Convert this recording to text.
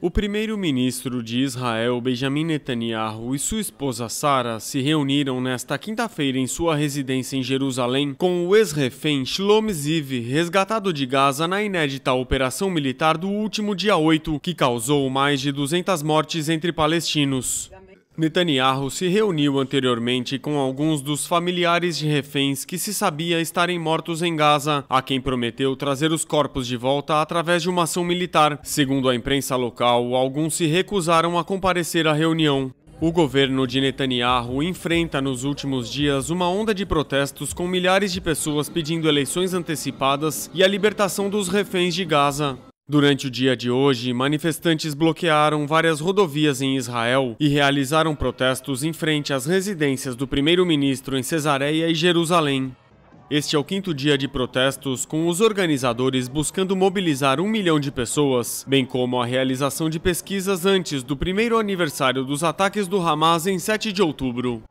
O primeiro-ministro de Israel, Benjamin Netanyahu, e sua esposa Sara se reuniram nesta quinta-feira em sua residência em Jerusalém com o ex-refém Shlomi Ziv, resgatado de Gaza na inédita operação militar do último dia 8, que causou mais de 200 mortes entre palestinos. Netanyahu se reuniu anteriormente com alguns dos familiares de reféns que se sabia estarem mortos em Gaza, a quem prometeu trazer os corpos de volta através de uma ação militar. Segundo a imprensa local, alguns se recusaram a comparecer à reunião. O governo de Netanyahu enfrenta nos últimos dias uma onda de protestos com milhares de pessoas pedindo eleições antecipadas e a libertação dos reféns de Gaza. Durante o dia de hoje, manifestantes bloquearam várias rodovias em Israel e realizaram protestos em frente às residências do primeiro-ministro em Cesareia e Jerusalém. Este é o quinto dia de protestos, com os organizadores buscando mobilizar 1 milhão de pessoas, bem como a realização de pesquisas antes do primeiro aniversário dos ataques do Hamas em 7 de outubro.